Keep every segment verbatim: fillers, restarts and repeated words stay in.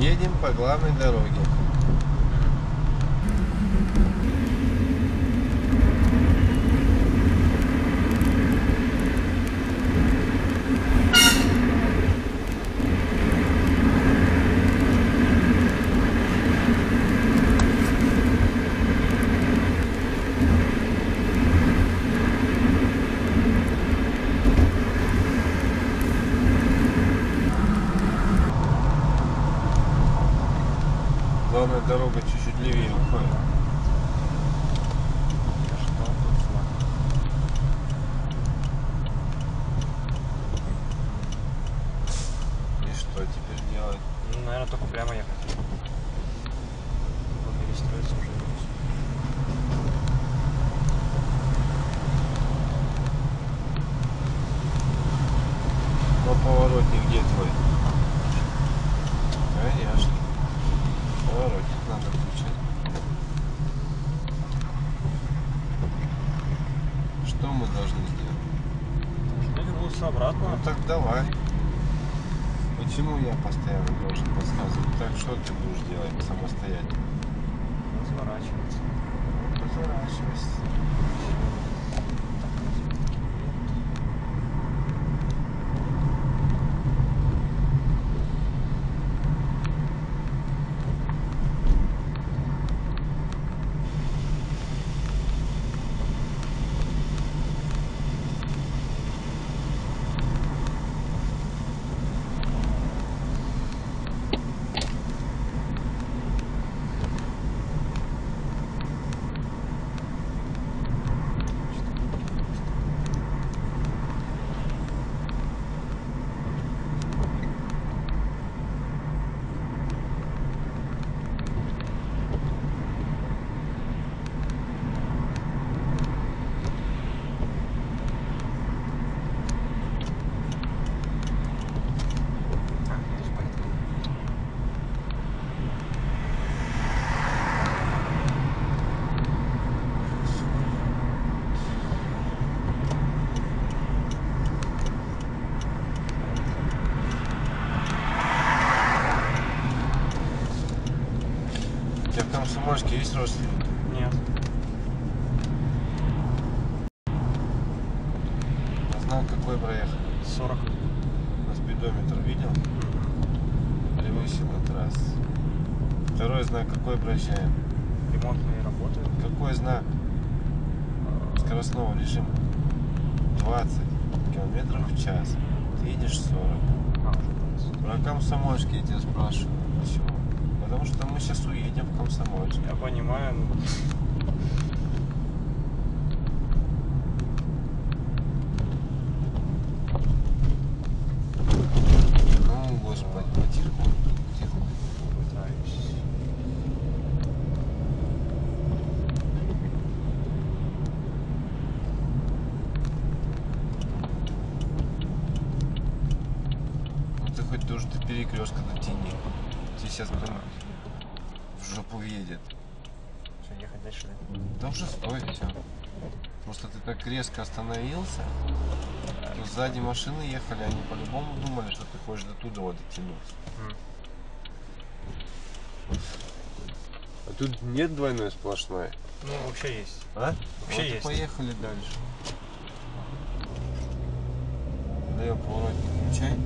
Едем по главной дороге. Главная дорога чуть-чуть левее уходит. И что теперь делать? Ну, наверное, только прямо ехать. Вот перестроиться уже. Но поворотник где твой? Конечно. Поворотник надо включать. Что мы должны сделать? Должны вернуться обратно. Ну так давай. Почему я постоянно должен подсказывать? Так что ты будешь делать самостоятельно? Разворачиваться. Разворачивайся. В Комсомольске есть родственники? Нет. А знал, какой проехал? сорок. На спидометр видел? Превысил этот раз. Второй знак какой проезжаем? Ремонтные работы. Какой знак? Скоростного режима. двадцать километров в час. Ты едешь сорок. Про Комсомольск я тебя спрашиваю. Почему? Потому что мы сейчас уедем в Комсомольск. Я понимаю. Ну, господи, потихоньку, потихоньку. Пытаюсь. Ну, ты хоть душ до перекрестка дотяни. Тебе сейчас прям в жопу едет. Что, ехать дальше? Да уже стой, все. Просто ты так резко остановился, то сзади машины ехали, они по-любому думали, что ты хочешь до туда вот дотянуть. Mm. А тут нет двойной сплошной? Ну, вообще есть. А? Вообще вот есть. Поехали дальше. Дай поворотник, включай.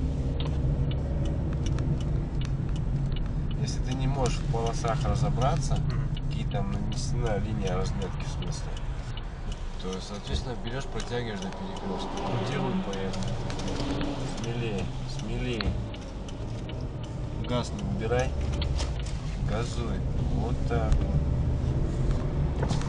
Если ты не можешь в полосах разобраться, mm-hmm. какие там нанесена линия разметки в смысле, то, соответственно, берешь, протягиваешь до перекрестка. Делай, поехали. Смелее, смелее. Газ не убирай. Газуй. Вот так вот.